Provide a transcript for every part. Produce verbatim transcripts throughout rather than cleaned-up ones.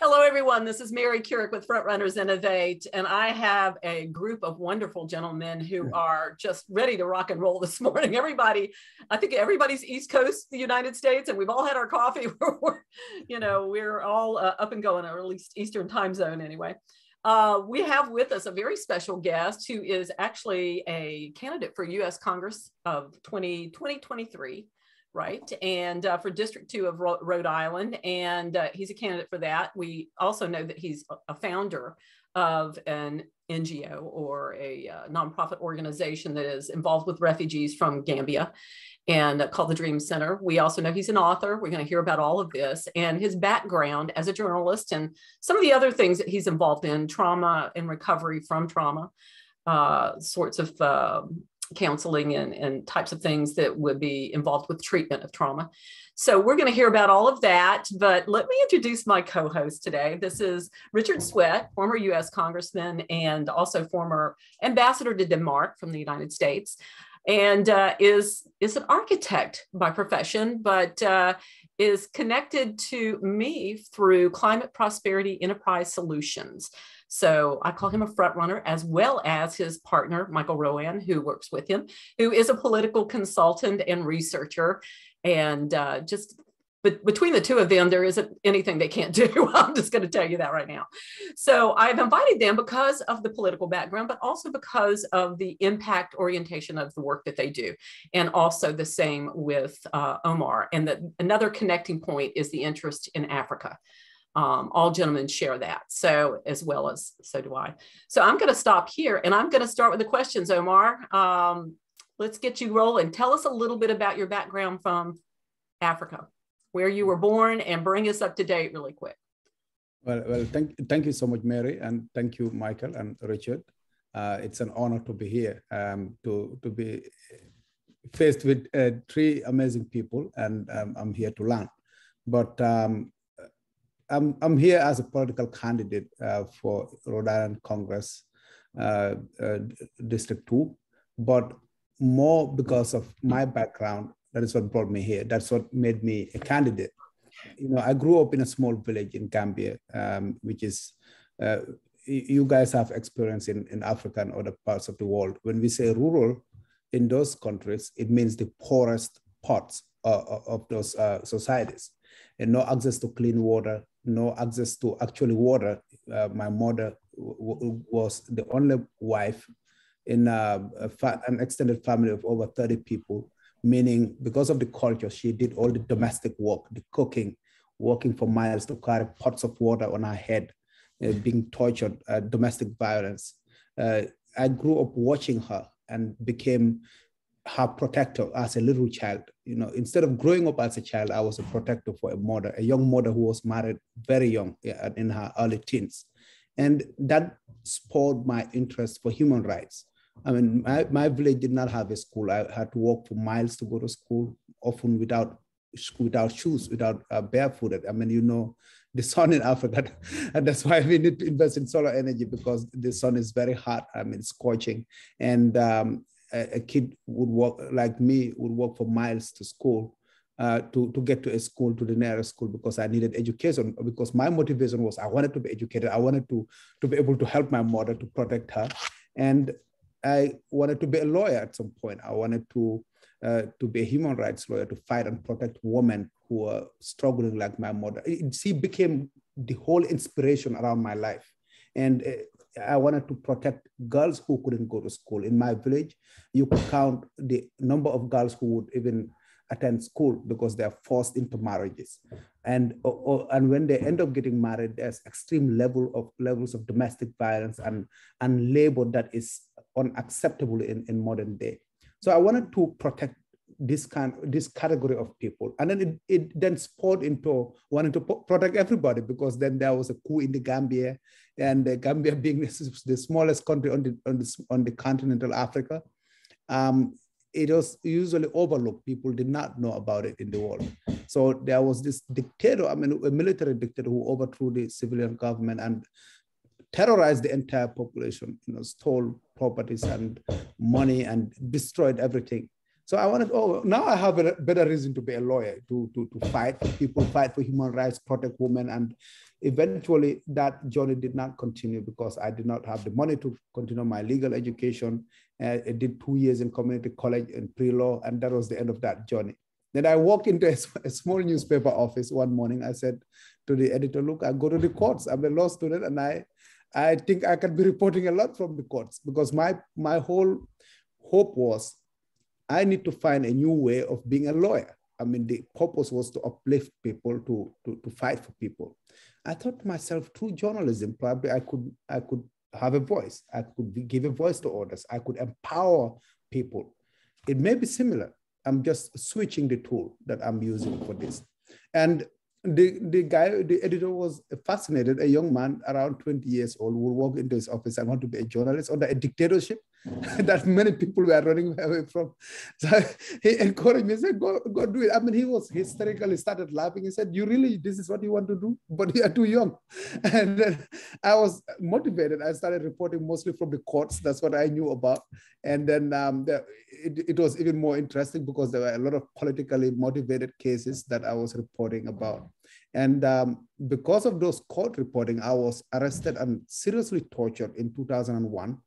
Hello, everyone. This is Mary Kurek with Frontrunners Innovate, and I have a group of wonderful gentlemen who are just ready to rock and roll this morning. Everybody, I think everybody's East Coast, the United States, and we've all had our coffee. We're, you know, we're all uh, up and going, or at least Eastern time zone anyway. Uh, we have with us a very special guest who is actually a candidate for U S Congress of twenty twenty-three. Right, and uh, for District two of Ro Rhode Island, and uh, he's a candidate for that. We also know that he's a founder of an N G O or a uh, nonprofit organization that is involved with refugees from Gambia and uh, called the Dream Center. We also know he's an author. We're going to hear about all of this and his background as a journalist and some of the other things that he's involved in, trauma and recovery from trauma, uh, sorts of uh, counseling and, and types of things that would be involved with treatment of trauma. So we're going to hear about all of that, but let me introduce my co-host today. This is Richard Swett, former U S Congressman and also former ambassador to Denmark from the United States, and uh, is, is an architect by profession, but uh, is connected to me through Climate Prosperity Enterprise Solutions. So I call him a front runner, as well as his partner, Michael Rowan, who works with him, who is a political consultant and researcher. And uh, just but between the two of them, there isn't anything they can't do. I'm just going to tell you that right now. So I've invited them because of the political background, but also because of the impact orientation of the work that they do. And also the same with uh, Omar. And the, another connecting point is the interest in Africa. Um, all gentlemen share that, so as well as, so do I. So I'm going to stop here, and I'm going to start with the questions, Omar. Um, let's get you rolling. Tell us a little bit about your background from Africa, where you were born, and bring us up to date really quick. Well, well thank, thank you so much, Mary, and thank you, Michael and Richard. Uh, it's an honor to be here, um, to, to be faced with uh, three amazing people, and um, I'm here to learn. But um, I'm, I'm here as a political candidate uh, for Rhode Island Congress uh, uh, District two, but more because of my background. That is what brought me here. That's what made me a candidate. You know, I grew up in a small village in Gambia, um, which is, uh, you guys have experience in, in Africa and other parts of the world. When we say rural in those countries, it means the poorest parts uh, of those uh, societies, and no access to clean water, no access to actually water. Uh, my mother was the only wife in a, a an extended family of over thirty people, meaning because of the culture, she did all the domestic work, the cooking, walking for miles to carry pots of water on her head, uh, being tortured, uh, domestic violence. Uh, I grew up watching her and became her protector as a little child. You know, instead of growing up as a child, I was a protector for a mother, a young mother who was married very young, in her early teens. And that spurred my interest for human rights. I mean, my, my village did not have a school. I had to walk for miles to go to school, often without, without shoes, without uh, barefooted. I mean, you know, the sun in Africa, and that's why we need to invest in solar energy, because the sun is very hot. I mean, scorching. And um, a kid would walk, like me, would walk for miles to school, uh, to, to get to a school, to the nearest school, because I needed education, because my motivation was I wanted to be educated. I wanted to, to be able to help my mother, to protect her. And I wanted to be a lawyer at some point. I wanted to, uh, to be a human rights lawyer, to fight and protect women who are struggling like my mother. It, she became the whole inspiration around my life. And uh, I wanted to protect girls who couldn't go to school. In my village, you could count the number of girls who would even attend school because they are forced into marriages. And, or, or, and when they end up getting married, there's extreme level of levels of domestic violence and, and labor that is unacceptable in, in modern day. So I wanted to protect this kind, this category of people. And then it, it then spurred into wanting to protect everybody, because then there was a coup in the Gambia, and the Gambia being the, the smallest country on the, on the, on the continental Africa, um, it was usually overlooked. People did not know about it in the world. So there was this dictator, I mean, a military dictator who overthrew the civilian government and terrorized the entire population, you know, stole properties and money and destroyed everything. So I wanted, oh, now I have a better reason to be a lawyer, to, to, to fight for people, fight for human rights, protect women, and Eventually, that journey did not continue because I did not have the money to continue my legal education. Uh, I did two years in community college and pre-law, and that was the end of that journey. Then I walked into a, a small newspaper office one morning. I said to the editor, look, I go to the courts. I'm a law student, and I, I think I can be reporting a lot from the courts, because my, my whole hope was I need to find a new way of being a lawyer. I mean, the purpose was to uplift people, to, to, to fight for people. I thought to myself, through journalism, probably I could, I could have a voice. I could be, give a voice to others. I could empower people. It may be similar. I'm just switching the tool that I'm using for this. And the, the guy, the editor was fascinated. A young man around twenty years old would walk into his office and want to be a journalist under a dictatorship that many people were running away from. So he encouraged me, he said, go, go do it. I mean, he was hysterical. He started laughing. He said, you really, this is what you want to do? But you are too young. And then I was motivated. I started reporting mostly from the courts. That's what I knew about. And then um, the, it, it was even more interesting because there were a lot of politically motivated cases that I was reporting about. And um, because of those court reporting, I was arrested and seriously tortured in two thousand one.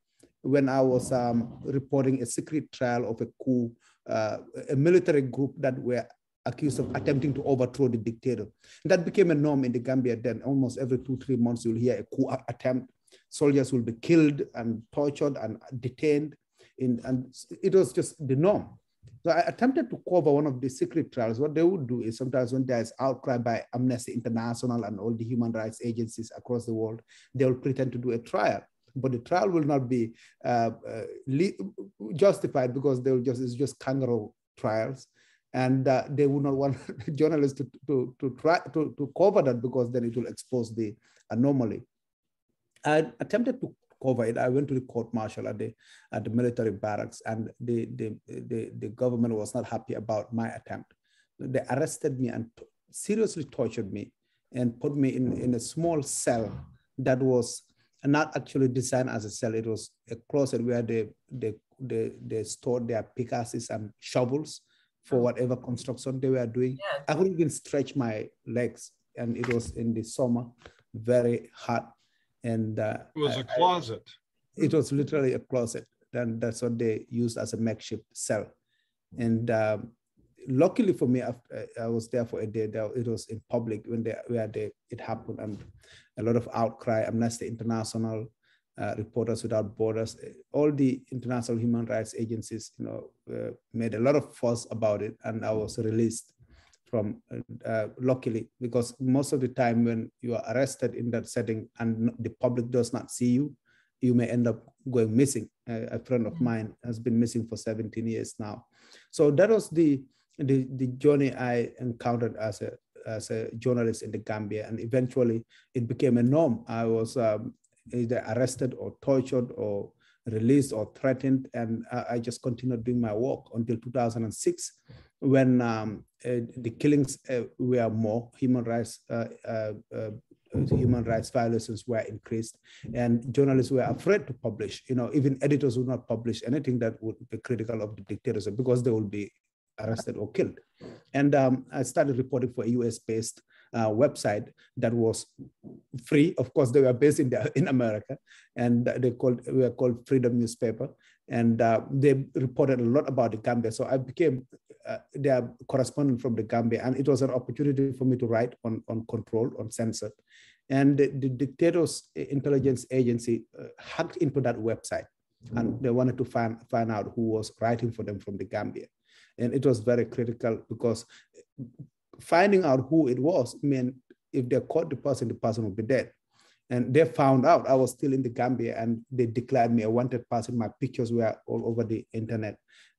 When I was um, reporting a secret trial of a coup, uh, a military group that were accused of attempting to overthrow the dictator. That became a norm in the Gambia then. Almost every two, three months, you'll hear a coup attempt. Soldiers will be killed and tortured and detained. In, and it was just the norm. So I attempted to cover one of the secret trials. What they would do is sometimes when there is outcry by Amnesty International and all the human rights agencies across the world, they will pretend to do a trial. But the trial will not be uh, uh, justified because they will just, it's just kangaroo trials. And uh, they would not want journalists to, to, to try to, to cover that because then it will expose the anomaly. I attempted to cover it. I went to the court martial at the, at the military barracks, and the, the, the, the government was not happy about my attempt. They arrested me and seriously tortured me and put me in, in a small cell that was not actually designed as a cell. It was a closet where they, they, they, they stored their pickaxes and shovels for whatever construction they were doing. Yeah. I couldn't even stretch my legs. And it was in the summer, very hot. And uh, it was a closet. I, it was literally a closet. And that's what they used as a makeshift cell. And um, luckily for me, after I was there for a day, it was in public when they, where they, it happened, and a lot of outcry. Amnesty International, uh, Reporters Without Borders, all the international human rights agencies, you know, uh, made a lot of fuss about it, and I was released from, uh, luckily, because most of the time when you are arrested in that setting and the public does not see you, you may end up going missing. Uh, a friend of mine has been missing for seventeen years now. So that was the The, the journey I encountered as a, as a journalist in the Gambia, and eventually it became a norm. I was um, either arrested or tortured or released or threatened, and I, I just continued doing my work until two thousand six, when um, uh, the killings uh, were more, human rights, uh, uh, uh, human rights violations were increased, and journalists were afraid to publish. You know, even editors would not publish anything that would be critical of the dictatorship because they would be arrested or killed. And um, I started reporting for a U S based uh, website that was free. Of course, they were based in, the, in America, and they called, were called Freedom Newspaper. And uh, they reported a lot about the Gambia. So I became uh, their correspondent from the Gambia, and it was an opportunity for me to write on, on control, on censored. And the, the dictator's intelligence agency uh, hacked into that website, mm-hmm. and they wanted to find, find out who was writing for them from the Gambia. And it was very critical because finding out who it was meant if they caught the person, the person would be dead. And they found out I was still in the Gambia, and they declared me a wanted person. My pictures were all over the internet.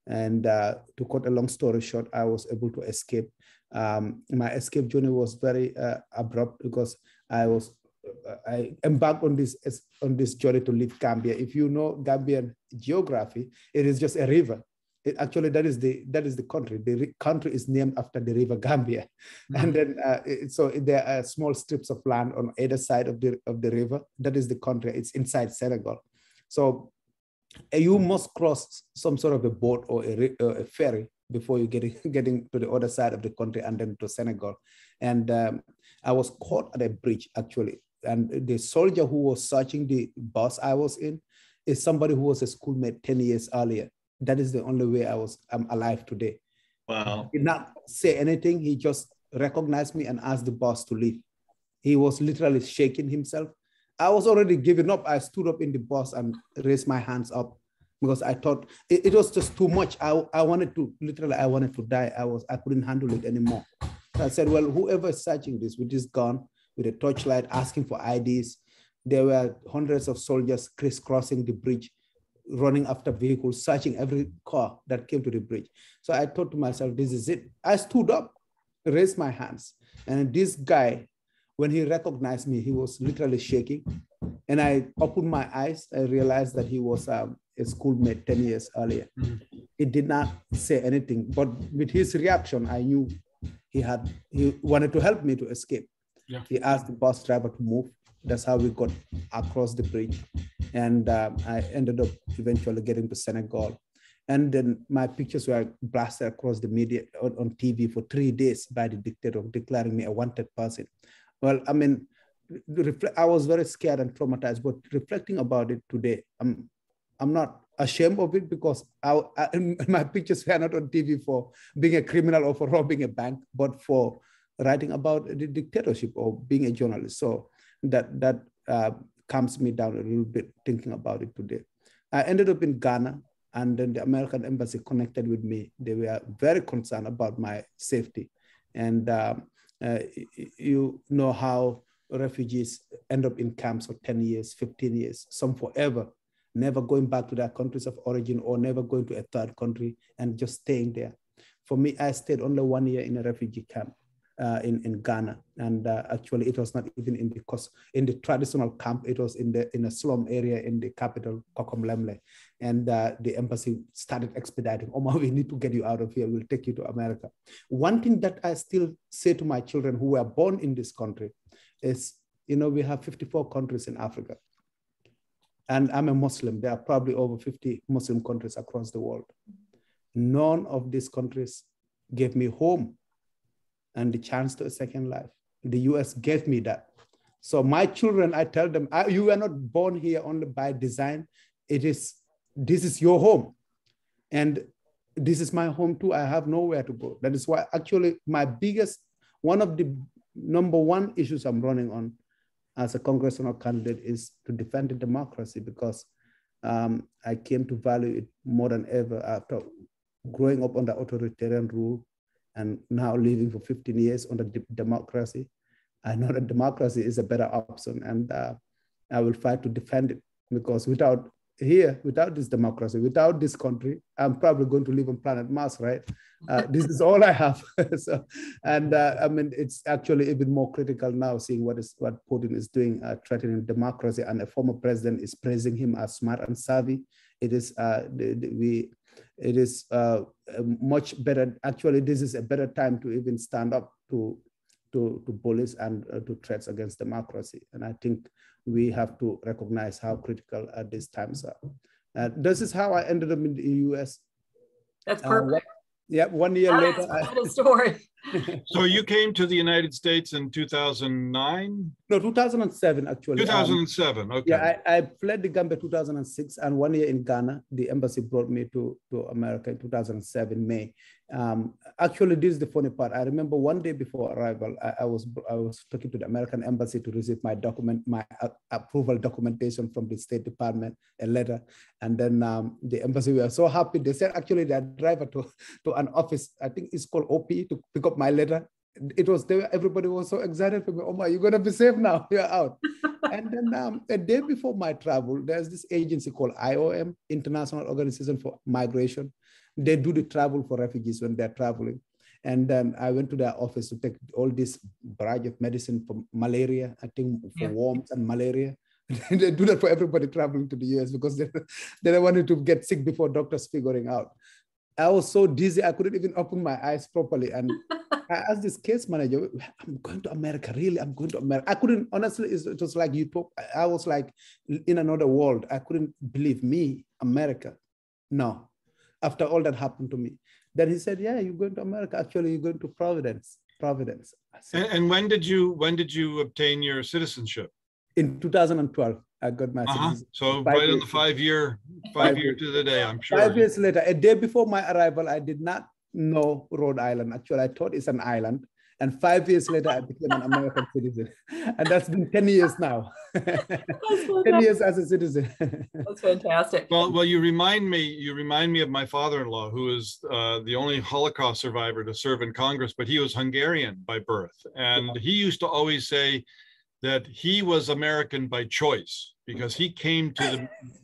And uh, to cut a long story short, I was able to escape. Um, my escape journey was very uh, abrupt because I was I embarked on this on this journey to leave Gambia. If you know Gambian geography, it is just a river. It actually, that is the that is the country. The country is named after the river Gambia, mm-hmm. and then uh, it, so there are small strips of land on either side of the of the river. That is the country. It's inside Senegal, so uh, you must cross some sort of a boat or a, or a ferry before you get getting to the other side of the country and then to Senegal. And um, I was caught at a bridge, actually. And the soldier who was searching the bus I was in is somebody who was a schoolmate ten years earlier. That is the only way I was, I'm alive today. Wow. He did not say anything. He just recognized me and asked the boss to leave. He was literally shaking himself. I was already giving up. I stood up in the bus and raised my hands up because I thought it, it was just too much. I, I wanted to, literally, I wanted to die. I was, I couldn't handle it anymore. So I said, well, whoever is searching this with this gun, with a torchlight, asking for I Ds, there were hundreds of soldiers crisscrossing the bridge, running after vehicles, searching every car that came to the bridge. So I thought to myself, this is it. I stood up, raised my hands. And this guy, when he recognized me, he was literally shaking. And I opened my eyes. I realized that he was um, a schoolmate ten years earlier. He did not say anything, but with his reaction, I knew he had, he wanted to help me to escape. Yeah. He asked the bus driver to move. That's how we got across the bridge. And um, I ended up eventually getting to Senegal. And then my pictures were blasted across the media on, on T V for three days by the dictator declaring me a wanted person. Well, I mean, I was very scared and traumatized, but reflecting about it today, I'm, I'm not ashamed of it because I, I, my pictures were not on T V for being a criminal or for robbing a bank, but for writing about the dictatorship or being a journalist. So that, that uh, calms me down a little bit thinking about it today. I ended up in Ghana, and then the American embassy connected with me. They were very concerned about my safety. And um, uh, you know how refugees end up in camps for ten years, fifteen years, some forever, never going back to their countries of origin or never going to a third country and just staying there. For me, I stayed only one year in a refugee camp. Uh, in, in Ghana. And uh, actually it was not even in the, cost, in the traditional camp, it was in the in a slum area in the capital, Kokomlemle. And uh, the embassy started expediting, Omar, we need to get you out of here, we'll take you to America. One thing that I still say to my children who were born in this country is, you know, we have fifty-four countries in Africa. And I'm a Muslim, there are probably over fifty Muslim countries across the world. None of these countries gave me home and the chance to a second life. The U S gave me that. So my children, I tell them, I, you were not born here only by design. It is, this is your home. And this is my home too. I have nowhere to go. That is why actually my biggest, one of the number one issues I'm running on as a congressional candidate is to defend the democracy because um, I came to value it more than ever after growing up under authoritarian rule and now living for fifteen years on the democracy. I know that democracy is a better option and uh, I will fight to defend it because without here, without this democracy, without this country, I'm probably going to live on planet Mars, right? Uh, this is all I have. so, and uh, I mean, it's actually even more critical now seeing what is what Putin is doing, uh, threatening democracy, and a former president is praising him as smart and savvy. It is, uh, the, the, we, It is uh, much better. Actually, this is a better time to even stand up to to, to bullies and uh, to threats against democracy. And I think we have to recognize how critical uh, these times are. Uh, this is how I ended up in the U S. That's perfect. Uh, yeah, one year that later. That's a story. So you came to the United States in two thousand nine? No, two thousand seven, actually. two thousand seven, um, okay. Yeah, I, I fled the Gambia two thousand six and one year in Ghana. The embassy brought me to, to America in two thousand seven, May. Um, actually, this is the funny part. I remember one day before arrival, I, I was I was talking to the American embassy to receive my document, my uh, approval documentation from the State Department, a letter. And then um, the embassy were so happy. They said, actually, their driver to, to an office, I think it's called O P, to pick up my letter. It was there, everybody was so excited for me. Oh my, you're gonna be safe now, you're out. And then um, a day before my travel, there's this agency called I O M, International Organization for Migration. They do the travel for refugees when they're traveling. And then I went to their office to take all this barrage of medicine for malaria, I think for yeah. worms and malaria. They do that for everybody traveling to the U S because they, they wanted to get sick before doctors figuring out. I was so dizzy, I couldn't even open my eyes properly. And I asked this case manager, I'm going to America, really, I'm going to America. I couldn't, honestly, it was like you talk, I was like in another world. I couldn't believe me, America, no, after all that happened to me. Then he said, yeah, you're going to America, actually, you're going to Providence. Providence. And, and when did you when did you obtain your citizenship? In two thousand twelve, I got my uh-huh. citizenship. So five right years. on the five year, five, five year to the day, I'm sure. Five years later, a day before my arrival, I did not know Rhode Island. Actually, I thought it's an island. And five years later, I became an American citizen. And that's been ten years now. ten years as a citizen. That's fantastic. Well, well, you remind me, you remind me of my father-in-law, who is uh, the only Holocaust survivor to serve in Congress, but he was Hungarian by birth. And yeah. he used to always say that he was American by choice, because he came to, the,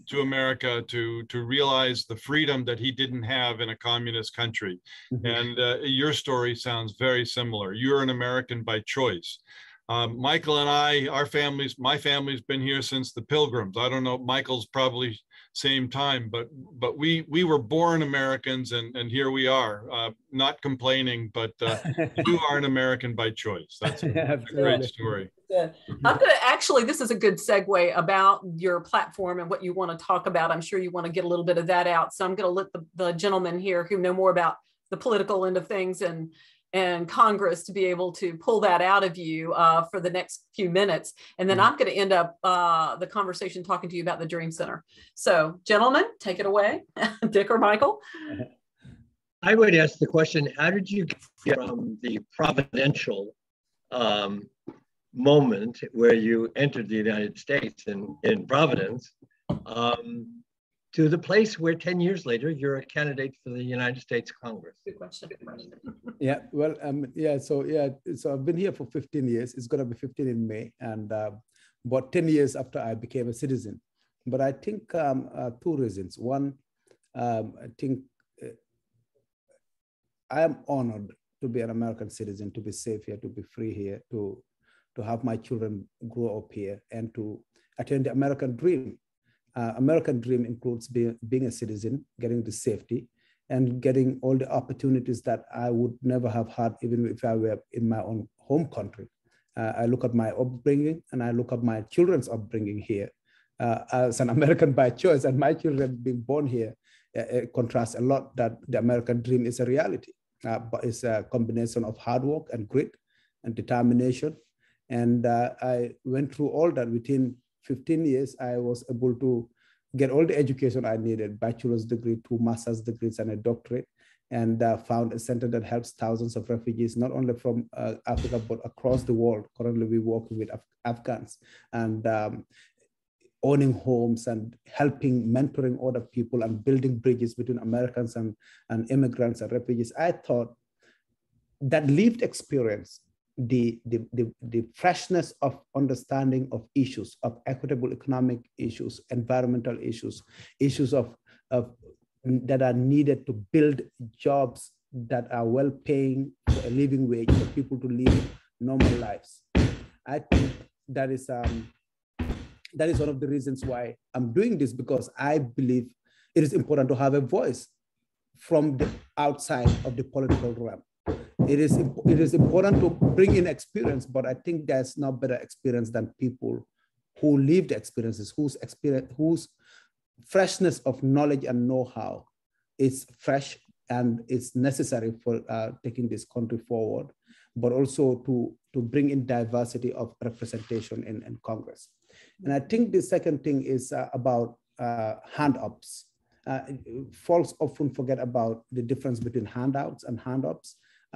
to America to, to realize the freedom that he didn't have in a communist country. Mm-hmm. And uh, your story sounds very similar. You're an American by choice. Um, Michael and I, our families, my family's been here since the Pilgrims. I don't know, Michael's probably same time, but but we, we were born Americans, and, and here we are, uh, not complaining, but uh, you are an American by choice. That's a, a great story. Yeah. I'm going to actually, this is a good segue about your platform and what you want to talk about. I'm sure you want to get a little bit of that out. So I'm going to let the, the gentleman here who know more about the political end of things and and Congress to be able to pull that out of you uh, for the next few minutes. And then I'm going to end up uh, the conversation talking to you about the Dream Center. So gentlemen, take it away, Dick or Michael. I would ask the question, how did you get from the providential um, moment where you entered the United States in, in Providence um, to the place where ten years later, you're a candidate for the United States Congress? Good question. Yeah, well, um, yeah, so yeah, so I've been here for fifteen years. It's gonna be fifteen in May, and uh, about ten years after I became a citizen. But I think um, uh, two reasons. One, um, I think uh, I am honored to be an American citizen, to be safe here, to be free here, to, to have my children grow up here, and to attain the American dream. Uh, American dream includes be, being a citizen, getting the safety, and getting all the opportunities that I would never have had even if I were in my own home country. Uh, I look at my upbringing and I look at my children's upbringing here uh, as an American by choice, and my children being born here uh, contrasts a lot that the American dream is a reality. Uh, but it's a combination of hard work and grit and determination. And uh, I went through all that within fifteen years, I was able to get all the education I needed, bachelor's degree, two master's degrees, and a doctorate, and uh, found a center that helps thousands of refugees, not only from uh, Africa, but across the world. Currently, we work with Af Afghans and um, owning homes and helping, mentoring other people and building bridges between Americans and, and immigrants and refugees. I thought that lived experience, The, the, the, the freshness of understanding of issues, of equitable economic issues, environmental issues, issues of, of that are needed to build jobs that are well-paying for a living wage for people to live normal lives. I think that is, um, that is one of the reasons why I'm doing this, because I believe it is important to have a voice from the outside of the political realm. It is, it is important to bring in experience, but I think there's no better experience than people who lived experiences, whose experience, whose freshness of knowledge and know-how is fresh and is necessary for uh, taking this country forward, but also to, to bring in diversity of representation in, in Congress. And I think the second thing is uh, about uh, hand-ups. Uh, folks often forget about the difference between handouts and hand-ups.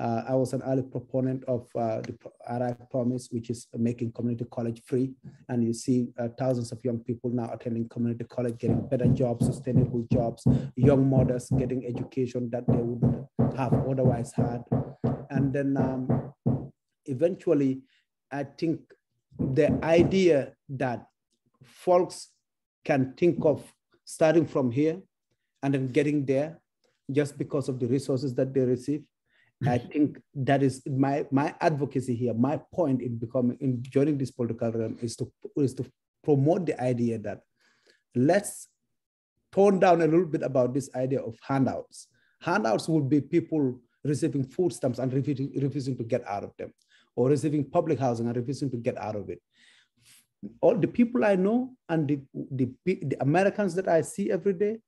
Uh, I was an early proponent of uh, the R I Promise, which is making community college free. And you see uh, thousands of young people now attending community college, getting better jobs, sustainable jobs, young mothers getting education that they wouldn't have otherwise had. And then um, eventually, I think the idea that folks can think of starting from here and then getting there just because of the resources that they receive, I think that is my, my advocacy here. My point in becoming, in joining this political realm is to, is to promote the idea that let's tone down a little bit about this idea of handouts. Handouts would be people receiving food stamps and refusing, refusing to get out of them, or receiving public housing and refusing to get out of it. All the people I know and the, the, the Americans that I see every day,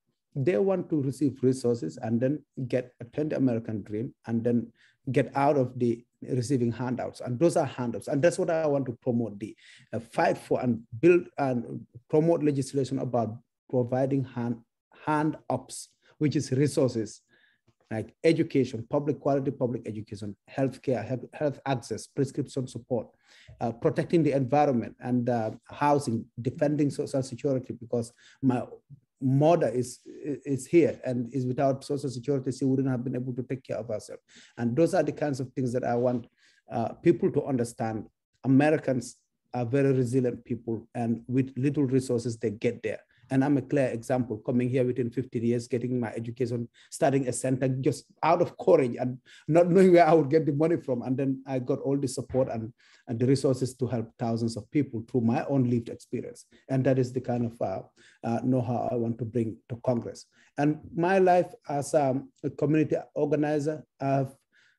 they want to receive resources and then get attend the American dream and then get out of the receiving handouts, and those are handouts. And that's what I want to promote, the uh, fight for and build and promote legislation about providing hand, hand ups, which is resources like education, public quality, public education, healthcare, health, health access, prescription support, uh, protecting the environment and uh, housing, defending social security, because my mother is, is here, and is without social security, she wouldn't have been able to take care of herself. And those are the kinds of things that I want uh, people to understand. Americans are very resilient people, and with little resources, they get there. And I'm a clear example, coming here within fifteen years, getting my education, starting a center just out of courage and not knowing where I would get the money from. And then I got all the support and, and the resources to help thousands of people through my own lived experience. And that is the kind of uh, uh, know-how I want to bring to Congress. And my life as um, a community organizer, I've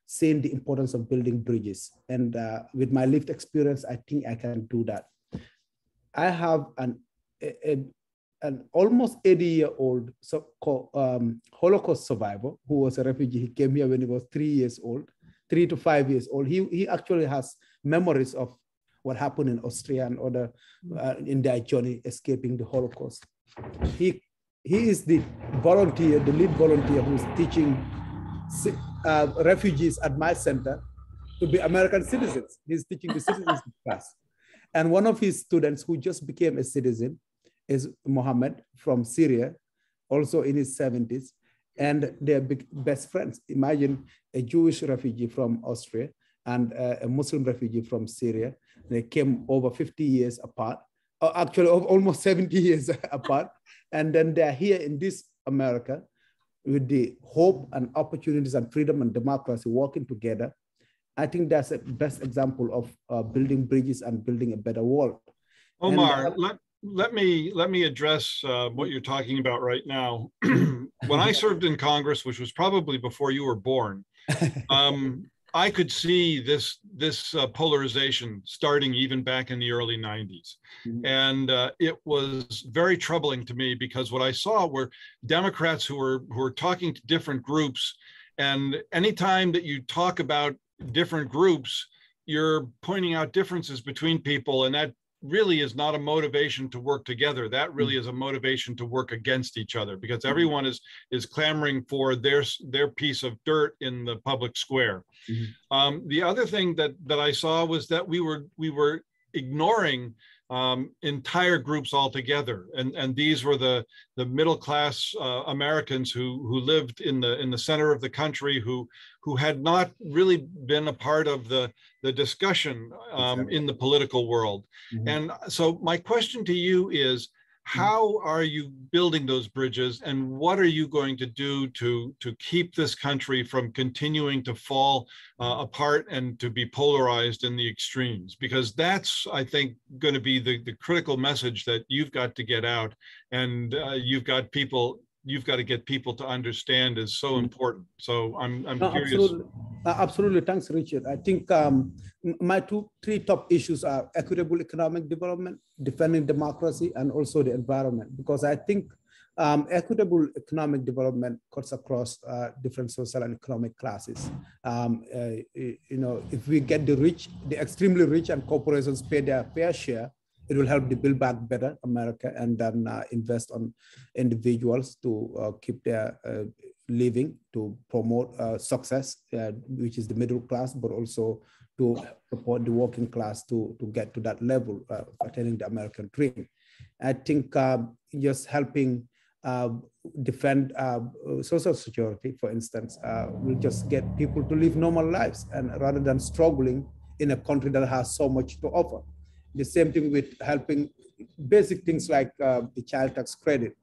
seen the importance of building bridges. And uh, with my lived experience, I think I can do that. I have an... A, a, an almost eighty year old so um, Holocaust survivor who was a refugee. He came here when he was three years old, three to five years old. He, he actually has memories of what happened in Austria and other uh, in their journey escaping the Holocaust. He, he is the volunteer, the lead volunteer who's teaching uh, refugees at my center to be American citizens. He's teaching the citizens class. And one of his students who just became a citizen is Mohammed from Syria, also in his seventies, and they're big best friends. Imagine a Jewish refugee from Austria and uh, a Muslim refugee from Syria. They came over fifty years apart, or actually almost seventy years apart, and then they're here in this America with the hope and opportunities and freedom and democracy working together. I think that's the best example of uh, building bridges and building a better world. Omar, and, uh, Let me let me address uh, what you're talking about right now. When I served in Congress, which was probably before you were born, um, I could see this this uh, polarization starting even back in the early nineties. Mm-hmm. And uh, it was very troubling to me, because what I saw were Democrats who were who were talking to different groups. And anytime that you talk about different groups, you're pointing out differences between people, and that really is not a motivation to work together. That really is a motivation to work against each other, because everyone is is clamoring for their their piece of dirt in the public square. Mm-hmm. Um, the other thing that that I saw was that we were we were ignoring um, entire groups altogether, and and these were the the middle class uh, Americans who who lived in the in the center of the country, who who had not really been a part of the the discussion um, exactly. in the political world. Mm-hmm. And so my question to you is, how are you building those bridges, and what are you going to do to, to keep this country from continuing to fall uh, apart and to be polarized in the extremes? Because that's, I think, going to be the, the critical message that you've got to get out, and uh, you've got people, you've got to get people to understand is so important. So I'm, I'm no, curious. Absolutely. Absolutely, thanks, Richard. I think um, my two, three top issues are equitable economic development, defending democracy, and also the environment. Because I think um, equitable economic development cuts across uh, different social and economic classes. Um, uh, you know, if we get the rich, the extremely rich, and corporations pay their fair share, it will help to build back better America, and then uh, invest on individuals to uh, keep their uh, living, to promote uh, success, uh, which is the middle class, but also to support the working class to, to get to that level uh, of attaining the American dream. I think uh, just helping uh, defend uh, social security, for instance, uh, will just get people to live normal lives, and rather than struggling in a country that has so much to offer. The same thing with helping basic things like uh, the child tax credit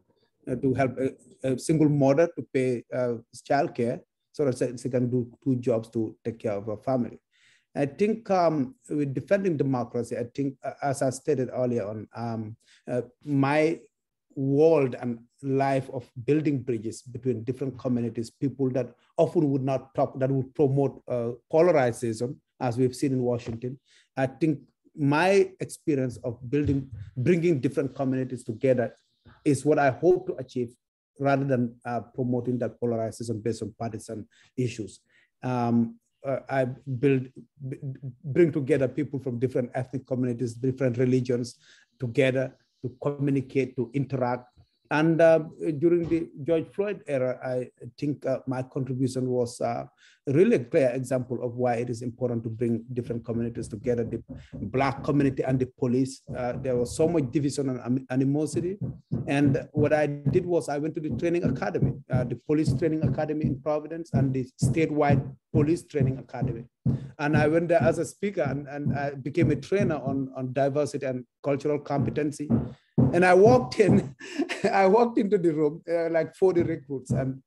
uh, to help a, a single mother to pay uh, child care so that she can do two jobs to take care of her family. I think um, with defending democracy, I think, uh, as I stated earlier on, um, uh, my world and life of building bridges between different communities, people that often would not talk, that would promote uh, polarization, as we've seen in Washington, I think my experience of building, bringing different communities together is what I hope to achieve, rather than uh, promoting that polarization based on partisan issues. Um, uh, I build, b bring together people from different ethnic communities, different religions together to communicate, to interact. And uh, during the George Floyd era, I think uh, my contribution was uh, really a clear example of why it is important to bring different communities together, the Black community and the police. Uh, there was so much division and animosity. And what I did was I went to the training academy, uh, the police training academy in Providence and the statewide police training academy. And I went there as a speaker and, and I became a trainer on, on diversity and cultural competency. And I walked in, I walked into the room, uh, like forty recruits, and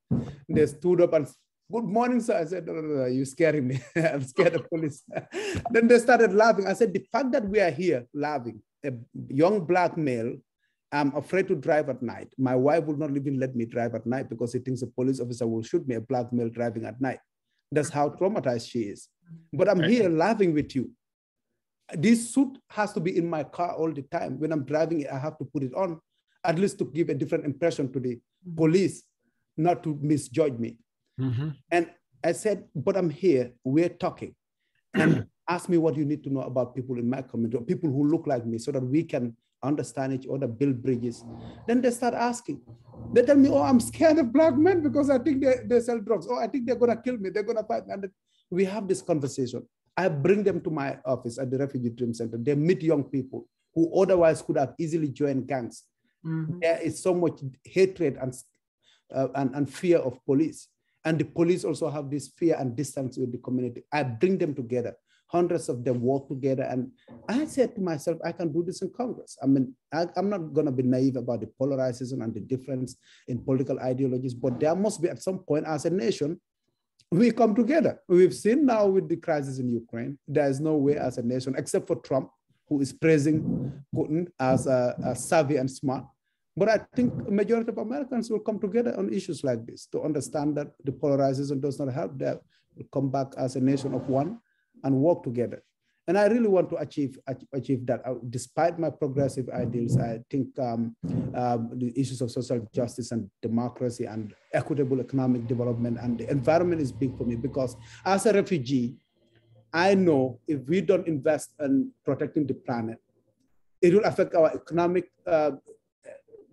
they stood up and, "Good morning, sir." I said, "No, no, no, you're scaring me. I'm scared of police." Then they started laughing. I said, the fact that we are here laughing, a young Black male, I'm afraid to drive at night. My wife would not even let me drive at night because she thinks a police officer will shoot me, a Black male driving at night. That's how traumatized she is. But I'm here laughing with you. This suit has to be in my car all the time. When I'm driving it, I have to put it on, at least to give a different impression to the police, not to misjudge me. Mm-hmm. And I said, but I'm here, we're talking. And ask me what you need to know about people in my community, or people who look like me, so that we can understand each other, build bridges. Then they start asking. They tell me, "Oh, I'm scared of Black men because I think they, they sell drugs. Oh, I think they're gonna kill me, they're gonna fight." And we have this conversation. I bring them to my office at the Refugee Dream Center. They meet young people who otherwise could have easily joined gangs. Mm-hmm. There is so much hatred and, uh, and, and fear of police. And the police also have this fear and distance with the community. I bring them together. Hundreds of them work together. And I said to myself, I can do this in Congress. I mean, I, I'm not going to be naive about the polarization and the difference in political ideologies, but there must be at some point as a nation, we come together. We've seen now with the crisis in Ukraine, there is no way as a nation, except for Trump, who is praising Putin as a, a savvy and smart. But I think a majority of Americans will come together on issues like this to understand that the polarization does not help them come back as a nation of one and work together. And I really want to achieve, achieve that. Despite my progressive ideals, I think um, uh, the issues of social justice and democracy and equitable economic development and the environment is big for me, because as a refugee, I know if we don't invest in protecting the planet, it will affect our economic uh,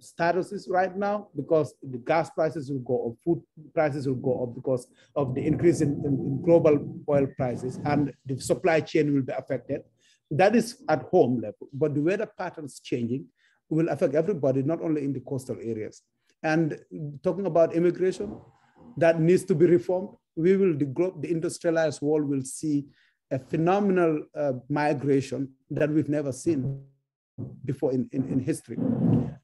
statuses right now, because the gas prices will go up, food prices will go up because of the increase in, in global oil prices, and the supply chain will be affected. That is at home level, but the weather patterns changing will affect everybody, not only in the coastal areas. And talking about immigration, that needs to be reformed. We will, the, globe, the industrialized world will see a phenomenal uh, migration that we've never seen before in, in, in history.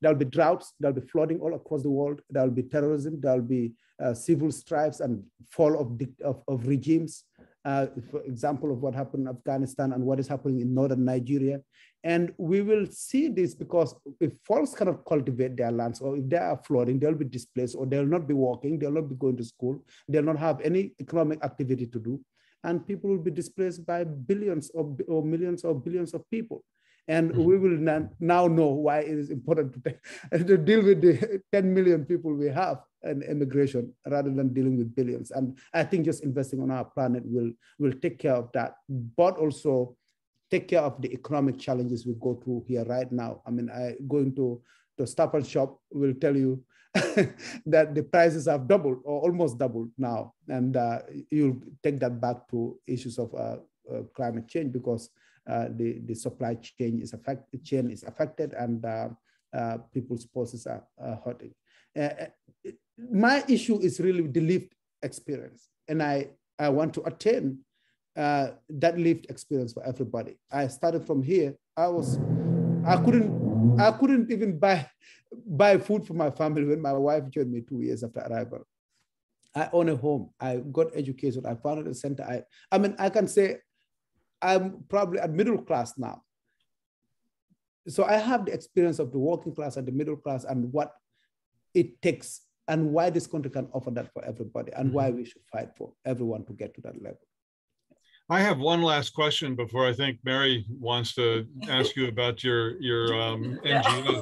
There'll be droughts, there'll be flooding all across the world, there'll be terrorism, there'll be uh, civil strifes and fall of, of, of regimes, uh, for example, of what happened in Afghanistan and what is happening in northern Nigeria. And we will see this because if folks cannot cultivate their lands, or if they are flooding, they'll be displaced, or they'll not be walking, they'll not be going to school, they'll not have any economic activity to do. And people will be displaced by billions or, or millions or billions of people. And we will now know why it is important to, take, to deal with the ten million people we have in immigration rather than dealing with billions. And I think just investing on our planet will, will take care of that, but also take care of the economic challenges we go through here right now. I mean, I, going to the Stop and Shop will tell you that the prices have doubled or almost doubled now. And uh, you'll take that back to issues of uh, uh, climate change, because Uh, the, the supply chain is, affect, chain is affected and uh, uh, people's pulses are, are hurting. Uh, my issue is really the lived experience. And I, I want to attain uh, that lived experience for everybody. I started from here. I was, I couldn't, I couldn't even buy, buy food for my family when my wife joined me two years after arrival. I own a home. I got education. I founded a center. I, I mean, I can say, I'm probably at middle class now. So I have the experience of the working class and the middle class and what it takes and why this country can offer that for everybody and why we should fight for everyone to get to that level. I have one last question before I think Mary wants to ask you about your, your um, N G O.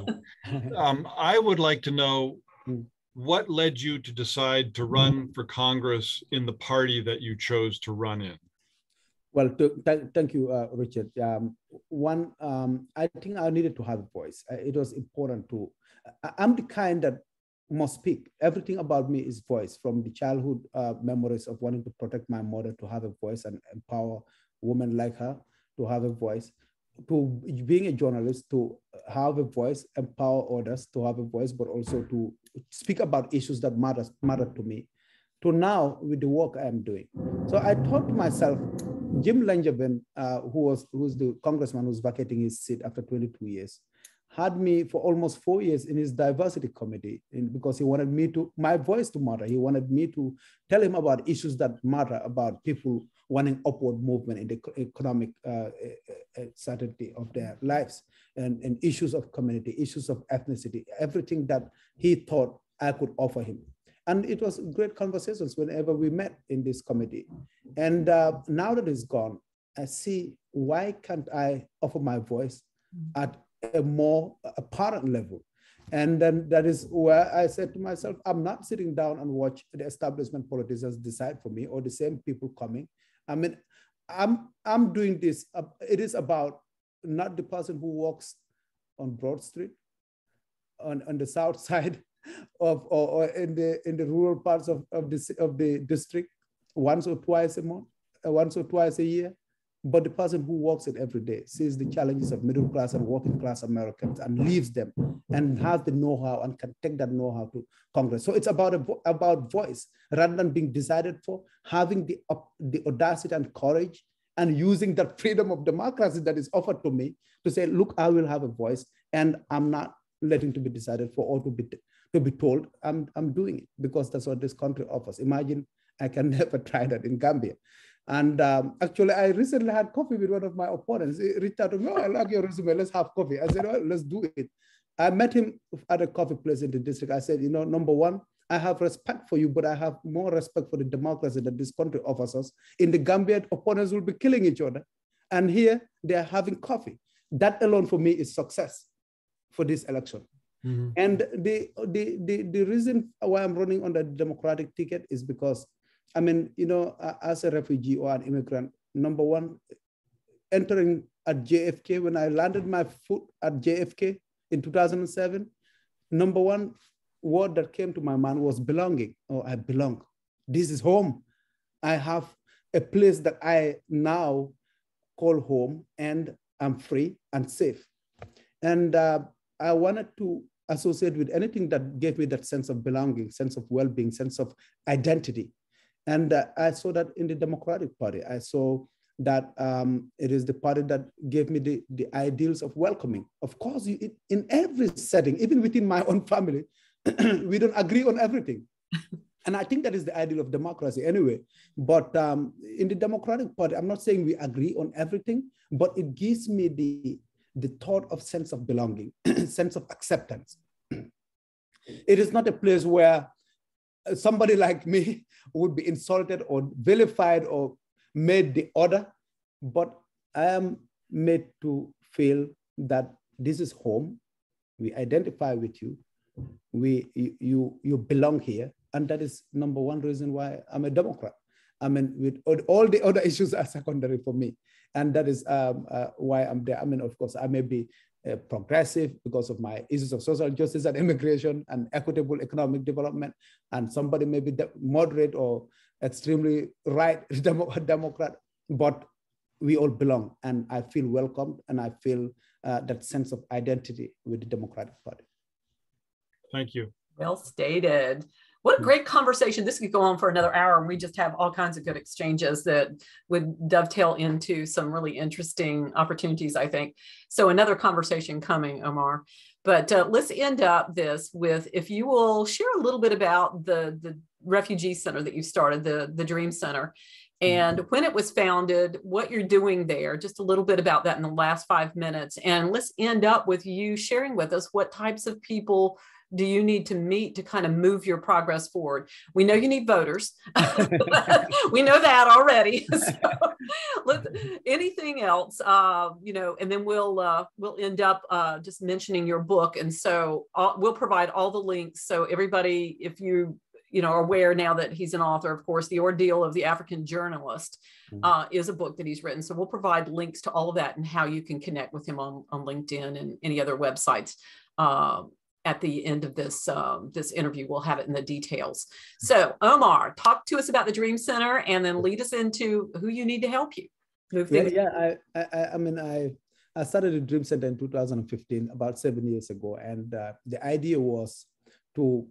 Um, I would like to know what led you to decide to run for Congress in the party that you chose to run in? Well, th thank you, uh, Richard. Um, one, um, I think I needed to have a voice. It was important to, I'm the kind that must speak. Everything about me is voice, from the childhood uh, memories of wanting to protect my mother, to have a voice and empower women like her to have a voice, to being a journalist, to have a voice, empower others to have a voice, but also to speak about issues that matters, matter to me, to now with the work I'm doing. So I thought to myself, Jim Langevin, uh, who was who's the congressman who's vacating his seat after twenty-two years, had me for almost four years in his diversity committee, in, because he wanted me to, my voice to matter. He wanted me to tell him about issues that matter, about people wanting upward movement in the economic uh, certainty of their lives, and, and issues of community, issues of ethnicity, everything that he thought I could offer him. And it was great conversations whenever we met in this committee. And uh, now that it's gone, I see, why can't I offer my voice at a more apparent level? And then that is where I said to myself, I'm not sitting down and watch the establishment politicians decide for me, or the same people coming. I mean, I'm, I'm doing this. Uh, it is about not the person who walks on Broad Street, on, on the South Side, Of, or, or in the in the rural parts of of the of the district, once or twice a month, once or twice a year, but the person who walks it every day, sees the challenges of middle class and working class Americans, and leaves them, and has the know-how and can take that know-how to Congress. So it's about a, about voice rather than being decided for, having the uh, the audacity and courage, and using that freedom of democracy that is offered to me to say, look, I will have a voice, and I'm not letting to be decided for or to be. To be told I'm, I'm doing it, because that's what this country offers. Imagine I can never try that in Gambia. And um, actually, I recently had coffee with one of my opponents. He reached out to me, oh, I like your resume, let's have coffee. I said, oh, let's do it. I met him at a coffee place in the district. I said, you know, number one, I have respect for you, but I have more respect for the democracy that this country offers us. In the Gambia, opponents will be killing each other. And here, they are having coffee. That alone for me is success for this election. Mm-hmm. And the, the, the, the reason why I'm running on the Democratic ticket is because, I mean, you know, as a refugee or an immigrant, number one, entering at J F K, when I landed my foot at J F K in two thousand seven, number one word that came to my mind was belonging. Oh, I belong. This is home. I have a place that I now call home, and I'm free and safe. And uh, I wanted to associate with anything that gave me that sense of belonging, sense of well-being, sense of identity. And uh, I saw that in the Democratic Party. I saw that um, it is the party that gave me the, the ideals of welcoming. Of course, you, it, in every setting, even within my own family, we don't agree on everything. And I think that is the ideal of democracy anyway. But um, in the Democratic Party, I'm not saying we agree on everything, but it gives me the the thought of sense of belonging, sense of acceptance. It is not a place where somebody like me would be insulted or vilified or made the other, but I am made to feel that this is home. We identify with you. We, you, you belong here. And that is number one reason why I'm a Democrat. I mean, with all the other issues are secondary for me. And that is um, uh, why I'm there. I mean, of course, I may be uh, progressive because of my issues of social justice and immigration and equitable economic development. And somebody may be moderate or extremely right demo Democrat, but we all belong. And I feel welcomed, and I feel uh, that sense of identity with the Democratic Party. Thank you. Well stated. What a great conversation. This could go on for another hour, and we just have all kinds of good exchanges that would dovetail into some really interesting opportunities, I think. So another conversation coming, Omar. But uh, let's end up this with, if you will share a little bit about the, the refugee center that you started, the, the Dream Center, and when it was founded, what you're doing there, just a little bit about that in the last five minutes. And let's end up with you sharing with us what types of people do you need to meet to kind of move your progress forward? We know you need voters. We know that already. So, let, anything else, uh, you know, and then we'll uh, we'll end up uh, just mentioning your book. And so uh, we'll provide all the links. So everybody, if you you know, aware now that he's an author, of course, The Ordeal of the African Journalist uh, is a book that he's written. So we'll provide links to all of that and how you can connect with him on, on LinkedIn and any other websites. Uh, at the end of this, um, this interview, we'll have it in the details. So Omar, talk to us about the Dream Center and then lead us into who you need to help you. Move yeah, yeah I, I, I mean, I, I started the Dream Center in two thousand fifteen, about seven years ago. And uh, the idea was to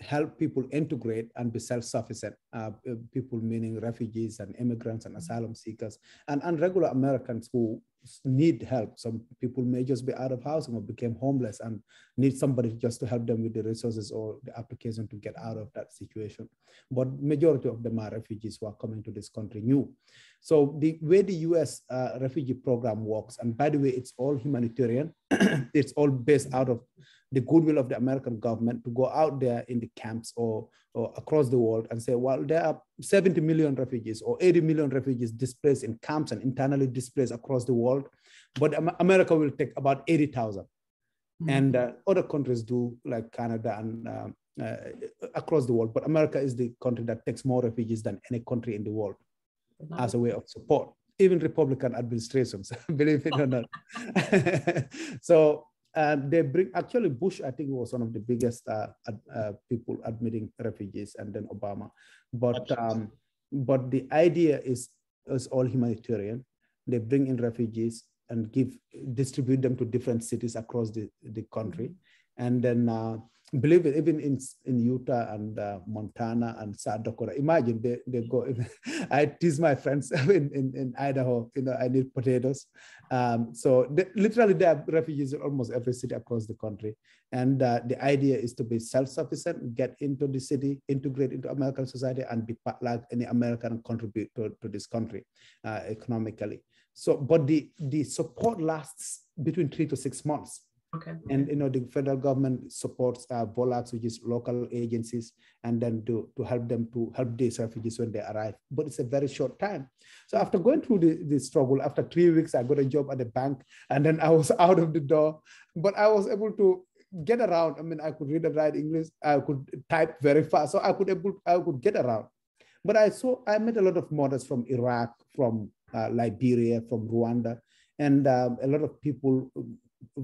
help people integrate and be self-sufficient. Uh, people meaning refugees and immigrants and asylum seekers and, and regular Americans who need help. Some people may just be out of housing or became homeless and need somebody just to help them with the resources or the application to get out of that situation. But majority of them are refugees who are coming to this country new. So the way the U S uh, refugee program works, and by the way, it's all humanitarian. It's all based out of the goodwill of the American government to go out there in the camps or, or across the world and say, well, there are seventy million refugees or eighty million refugees displaced in camps and internally displaced across the world. But America will take about eighty thousand. Mm-hmm. And uh, other countries do, like Canada and um, uh, across the world. But America is the country that takes more refugees than any country in the world mm-hmm. as a way of support, even Republican administrations, believe it or not. So Um, they bring, actually Bush, I think, was one of the biggest uh, uh, people admitting refugees, and then Obama. But um, but the idea is, is all humanitarian. They bring in refugees and give distribute them to different cities across the, the country. And then uh, believe it, even in, in Utah and uh, Montana and South Dakota, imagine they, they go, in, I tease my friends in, in, in Idaho, you know, I need potatoes. Um, so they, literally there are refugees in almost every city across the country. And uh, the idea is to be self-sufficient, get into the city, integrate into American society and be part, like any American, and contribute to, to this country uh, economically. So, but the, the support lasts between three to six months. Okay. And you know the federal government supports uh, V O L A Cs, which is local agencies, and then to, to help them to help these refugees when they arrive. But it's a very short time. So after going through the, the struggle, after three weeks, I got a job at the bank, and then I was out of the door. But I was able to get around. I mean, I could read and write English. I could type very fast, so I could able I could get around. But I saw I met a lot of mothers from Iraq, from uh, Liberia, from Rwanda, and um, a lot of people.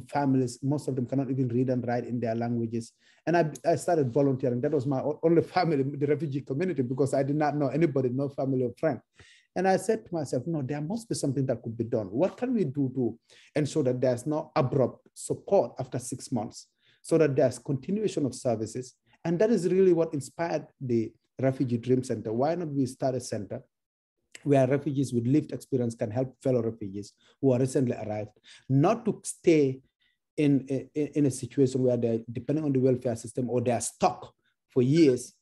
Families, most of them cannot even read and write in their languages. And I, I started volunteering. That was my only family, the refugee community, because I did not know anybody, no family or friend. And I said to myself, no, there must be something that could be done. What can we do to ensure that there's no abrupt support after six months, so that there's continuation of services? And that is really what inspired the Refugee Dream Center. Why not we start a center where refugees with lived experience can help fellow refugees who are recently arrived, not to stay in, in, in a situation where they're depending on the welfare system or they're stuck for years.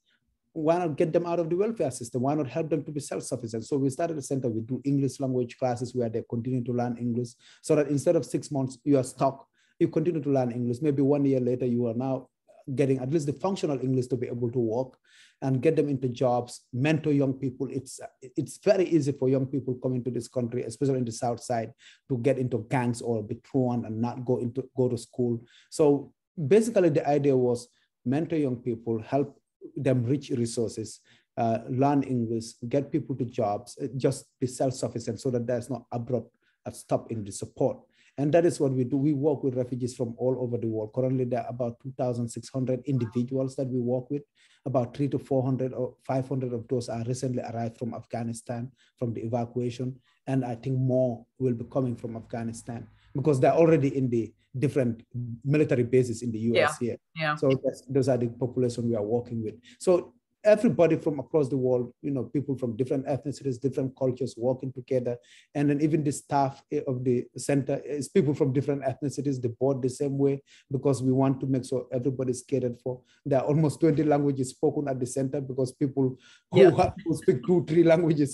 Why not get them out of the welfare system? Why not help them to be self-sufficient? So we started a center. We do English language classes where they continue to learn English, so that instead of six months, you are stuck, you continue to learn English. Maybe one year later, you are now getting at least the functional English to be able to work, and get them into jobs, mentor young people. It's, it's very easy for young people coming to this country, especially in the South Side, to get into gangs or be thrown and not go into go to school. So basically the idea was mentor young people, help them reach resources, uh, learn English, get people to jobs, just be self-sufficient so that there's no abrupt stop in the support. And that is what we do. We work with refugees from all over the world. Currently, there are about two thousand six hundred individuals that we work with. About three to four hundred or five hundred of those are recently arrived from Afghanistan, from the evacuation. And I think more will be coming from Afghanistan because they're already in the different military bases in the U S yeah. here. Yeah. So that's, those are the population we are working with. So everybody from across the world, you know, people from different ethnicities, different cultures working together. And then even the staff of the center is people from different ethnicities. They board the same way because we want to make sure everybody's catered for. There are almost twenty languages spoken at the center because people who, yeah. have, who speak two, three languages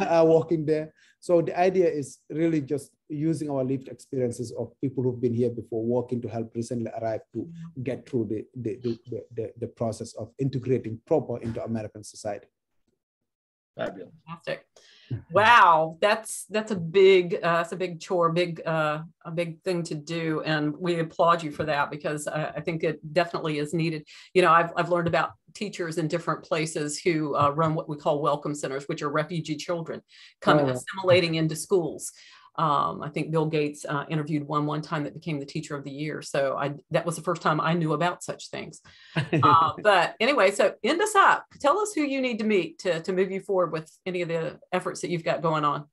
are working there. So the idea is really just using our lived experiences of people who've been here before, working to help recently arrive to get through the, the, the, the, the process of integrating proper into American society. Fabulous. Fantastic. Wow, that's that's a big uh, that's a big chore, big uh, a big thing to do, and we applaud you for that, because uh, I think it definitely is needed. You know, I've I've learned about teachers in different places who uh, run what we call welcome centers, which are refugee children coming, oh. assimilating into schools. Um, I think Bill Gates uh, interviewed one one time that became the teacher of the year. So I, that was the first time I knew about such things. Uh, but anyway, so end us up. Tell us who you need to meet to, to move you forward with any of the efforts that you've got going on.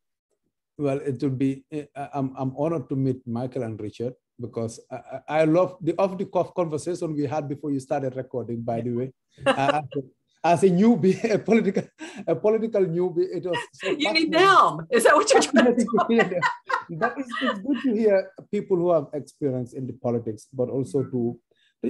Well, it will be, I'm, I'm honored to meet Michael and Richard, because I, I love the off-the-cuff conversation we had before you started recording, by the way. uh, As a newbie, a political, a political newbie, it was. So you need them. Is that what you're trying to do? But it's, it's good to hear people who have experience in the politics, but also to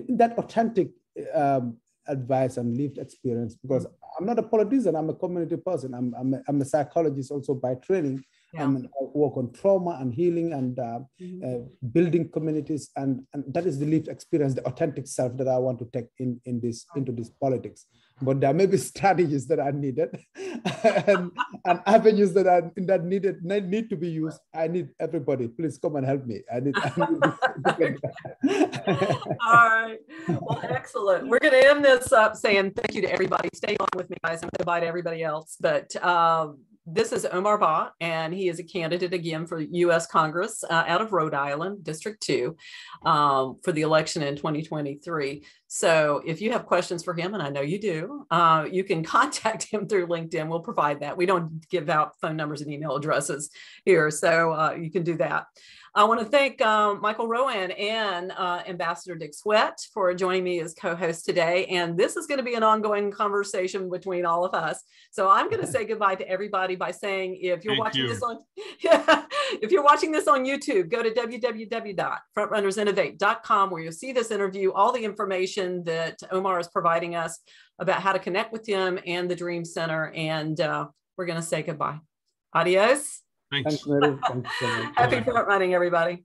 that authentic um, advice and lived experience. Because I'm not a politician; I'm a community person. I'm I'm a, I'm a psychologist also by training. Yeah. I'm, I work on trauma and healing and uh, mm-hmm. uh, building communities, and, and that is the lived experience, the authentic self that I want to take in in this into this politics. But there may be strategies that are needed and, and avenues that are that needed need to be used. I need everybody. Please come and help me. I need. I need All right. Well, excellent. We're going to end this up saying thank you to everybody. Stay on with me, guys. I'm going to bye to everybody else, but. Um, This is Omar Bah, and he is a candidate again for U S Congress uh, out of Rhode Island, District two, um, for the election in twenty twenty-three. So if you have questions for him, and I know you do, uh, you can contact him through LinkedIn. We'll provide that. We don't give out phone numbers and email addresses here, so uh, you can do that. I want to thank um, Michael Rowan and uh, Ambassador Dick Swett for joining me as co-host today. And this is going to be an ongoing conversation between all of us. So I'm going to say goodbye to everybody by saying, if you're thank watching you. this on, if you're watching this on YouTube, go to w w w dot frontrunners innovate dot com, where you'll see this interview, all the information that Omar is providing us about how to connect with him and the Dream Center. And uh, we're going to say goodbye. Adios. Thanks. Thanks, Mary. Thanks, Mary. Happy front running, everybody.